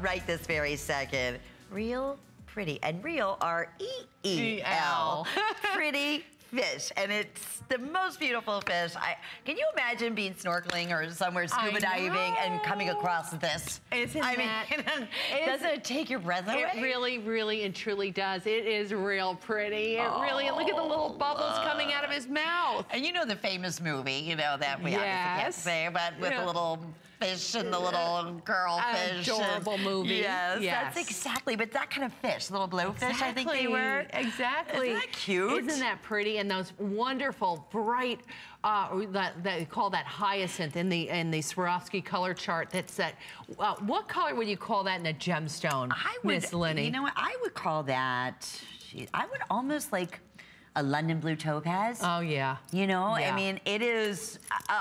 Right this very second. Real pretty, and real are E-E-L. Pretty fish, and it's the most beautiful fish. Can you imagine being snorkeling or somewhere scuba diving and coming across this? I mean, doesn't it take your breath away? It really, really, and truly does. It is real pretty. It really, look at the little bubbles coming out of his mouth. And you know the famous movie, you know, that we obviously can't say, but with the little fish and the little girl fish. Adorable movie. Yes, that's exactly, but that kind of fish, little blowfish, I think they were. Exactly. Isn't that cute? Isn't that pretty? And those wonderful, bright, they call that hyacinth in the Swarovski color chart. That's that. What color would you call that in a gemstone, Miss Lenny? You know what? I would call that, geez, I would almost like a London blue topaz. Oh, yeah. You know, I mean, it is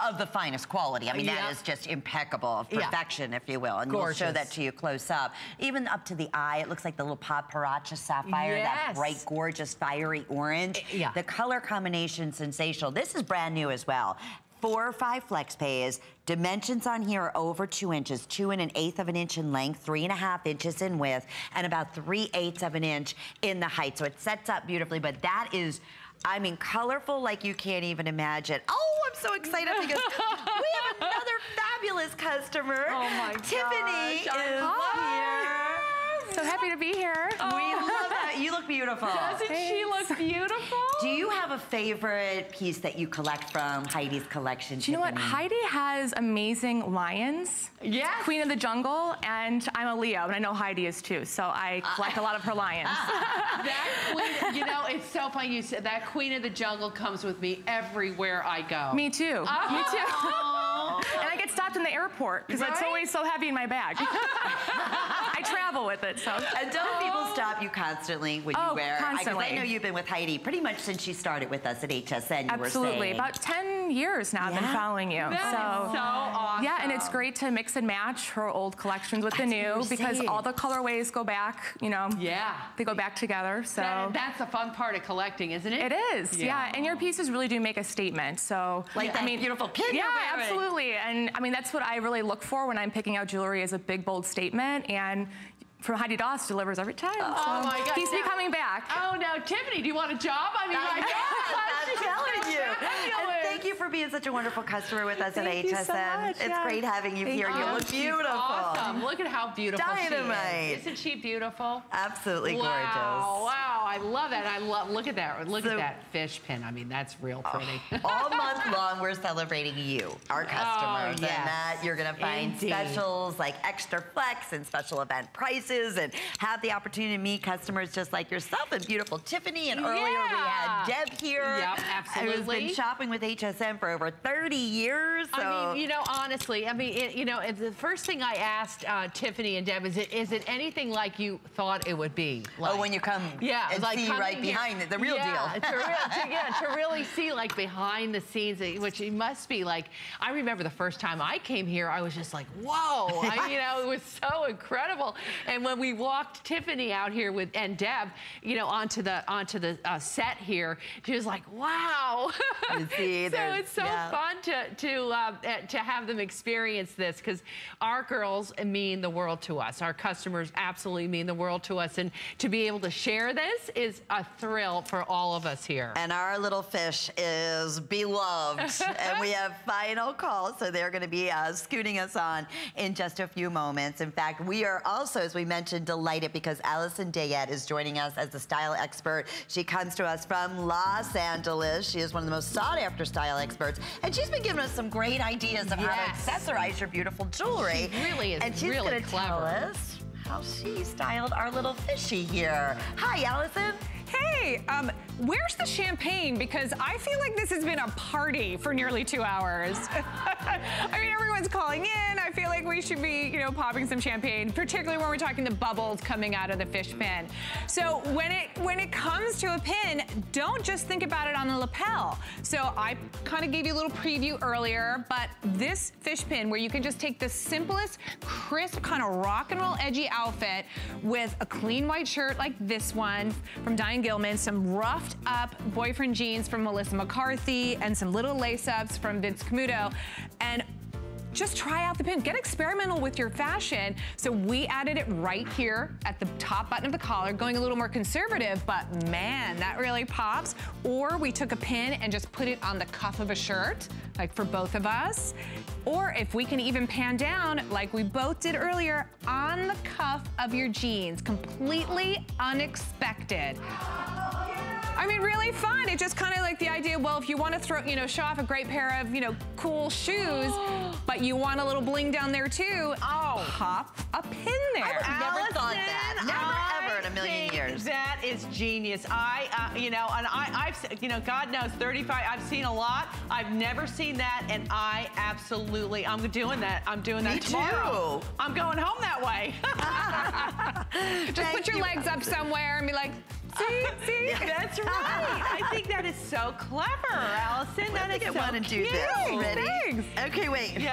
of the finest quality. I mean, that is just impeccable, perfection, if you will. And gorgeous. We'll show that to you close up. Even up to the eye, it looks like the little paparacha sapphire, that bright, gorgeous, fiery orange. The color combination, sensational. This is brand new as well. 4 or 5 flex pays. Dimensions on here are over 2 inches, 2 1/8 of an inch in length, 3 1/2 inches in width, and about 3/8 of an inch in the height. So it sets up beautifully, but that is, I mean, colorful like you can't even imagine. Oh, I'm so excited because we have another fabulous customer. Oh my gosh. Tiffany is here. So happy to be here. Oh. We love that. You look beautiful. Doesn't she look beautiful? Do you have a favorite piece that you collect from Heidi's collection? Do you know what? Heidi has amazing lions. Yes. Queen of the jungle, and I'm a Leo, and I know Heidi is too, so I collect a lot of her lions. That queen, you know, it's so funny you said that. Queen of the jungle comes with me everywhere I go. Me too. Oh. Me too. Oh. And I get stopped in the airport because it's always so heavy in my bag. I travel with it, so. And don't people stop you constantly when you wear? Constantly. I know you've been with Heidi pretty much since she started with us at HSN. Absolutely, about 10 years now. I've been following you. That is so awesome. Yeah, and it's great to mix and match her old collections with the new because all the colorways go back. You know, they go back together. So that's the fun part of collecting, isn't it? It is. Yeah, and your pieces really do make a statement. So, like, I mean, beautiful pin. Yeah, absolutely. And I mean, that's what I really look for when I'm picking out jewelry, is a big, bold statement. And from Heidi Daus delivers every time. Oh my God! He's coming back. Oh no, Tiffany, do you want a job? I mean, my God, I'm telling you. And thank you for being such a wonderful customer with us at HSN. So much, it's great having you here. You look beautiful. Awesome. Look at how beautiful she is. Isn't she beautiful? Absolutely gorgeous. Wow, I love that. I love. Look at that. Look at that fish pin. I mean, that's real pretty. All month long, we're celebrating you, our customers, and that you're gonna find specials like extra flex and special event prices, and have the opportunity to meet customers just like yourself and beautiful Tiffany. And earlier we had Deb here. Yep, absolutely. Who's been shopping with HSN for over 30 years. So. I mean, you know, honestly, I mean, you know, the first thing I asked Tiffany and Deb is it anything like you thought it would be? Like, when you come and like see right behind it, the real deal. To really see like behind the scenes, which it must be like, I remember the first time I came here, I was just like, whoa, you know, it was so incredible. And when we walked Tiffany out here with Deb, you know, onto the set here, she was like, "Wow!" You see, so it's so fun to have them experience this, because our girls mean the world to us. Our customers absolutely mean the world to us, and to be able to share this is a thrill for all of us here. And our little fish is beloved, and we have final calls, so they're going to be scooting us on in just a few moments. In fact, we are also, as we mentioned, delighted because Allison Dayette is joining us as a style expert. She comes to us from Los Angeles. She is one of the most sought-after style experts, and she's been giving us some great ideas of how to accessorize your beautiful jewelry. She really is, and she's really clever. Tell us how she styled our little fishy here. Hi, Allison. Hey, where's the champagne? Because I feel like this has been a party for nearly 2 hours. I mean, everyone's calling in. I feel like we should be, you know, popping some champagne, particularly when we're talking the bubbles coming out of the fish pin. So when it comes to a pin, don't just think about it on the lapel. So I kind of gave you a little preview earlier, but this fish pin, where you can just take the simplest, crisp, kind of rock and roll edgy outfit with a clean white shirt like this one from Diane Gilman, some roughed up boyfriend jeans from Melissa McCarthy, and some little lace-ups from Vince Camuto, and just try out the pin. Get experimental with your fashion. So we added it right here at the top button of the collar, going a little more conservative, but man, that really pops. Or we took a pin and just put it on the cuff of a shirt, like for both of us. Or if we can even pan down, like we both did earlier, on the cuff of your jeans. Completely unexpected. I mean, really fun. It's just kind of like the idea, well, if you want to throw, you know, show off a great pair of, you know, cool shoes, but you want a little bling down there too, pop a pin there. I would have never thought that. Never, ever in a million years. That is genius. I've God knows, 35, I've seen a lot. I've never seen that, and I absolutely, I'm doing that. I'm doing that tomorrow. Me too. I'm going home that way. Just put your legs up somewhere and be like, see? That's right. I think that is so clever, Allison. That is so cute. I want to do this. Ready? Thanks. Okay, wait. Yeah.